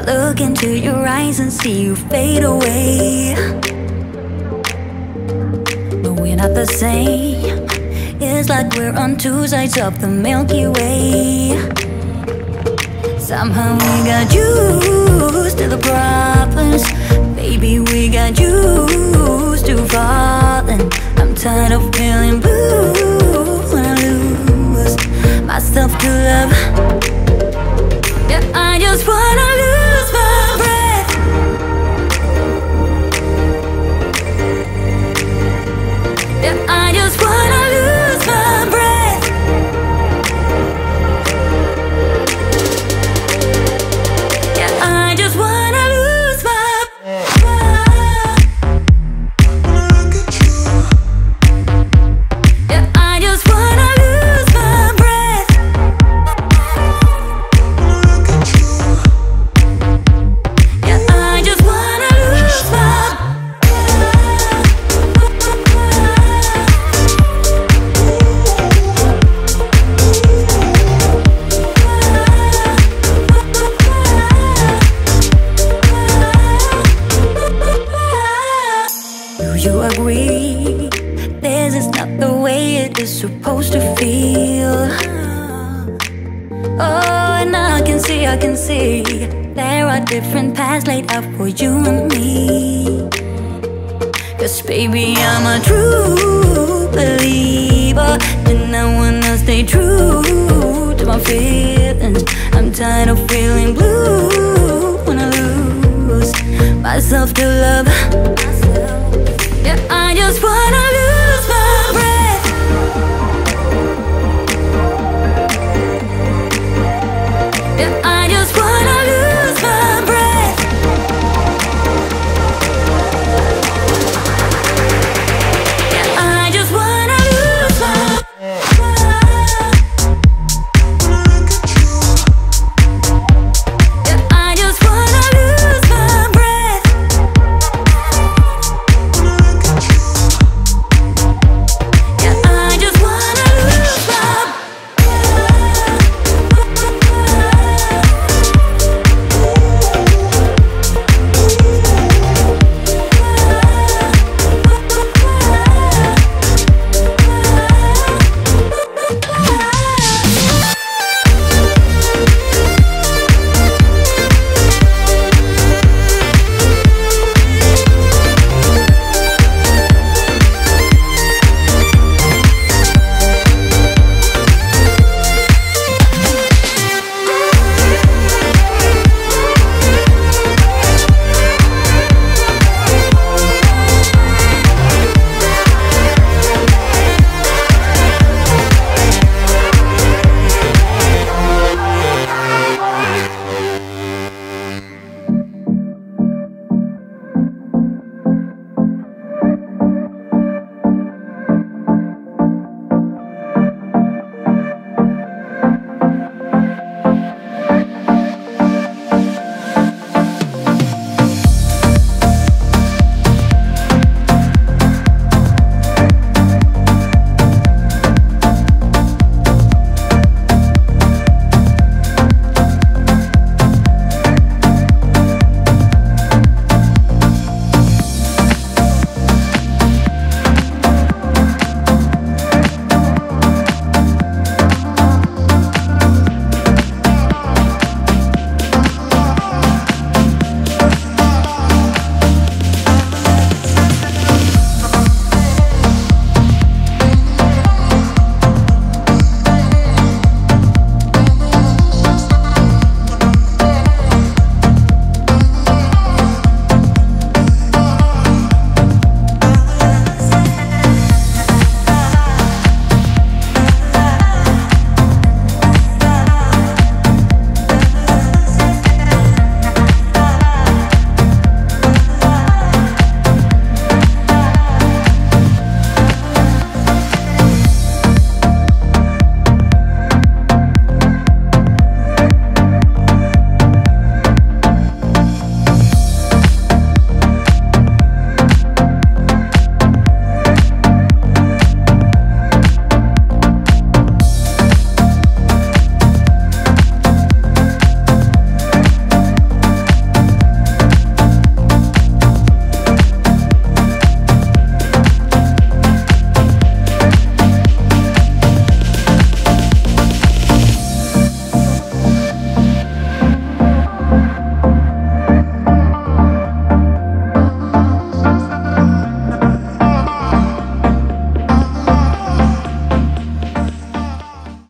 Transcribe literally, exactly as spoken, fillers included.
I look into your eyes and see you fade away. But we're not the same. It's like we're on two sides of the Milky Way. Somehow we got used to the problems. Baby, we got used to falling. I'm tired of feeling blue when I lose myself to love. Yeah, I just wanna lose my breath. Yeah, I just wanna lose my breath. I just wanna lose.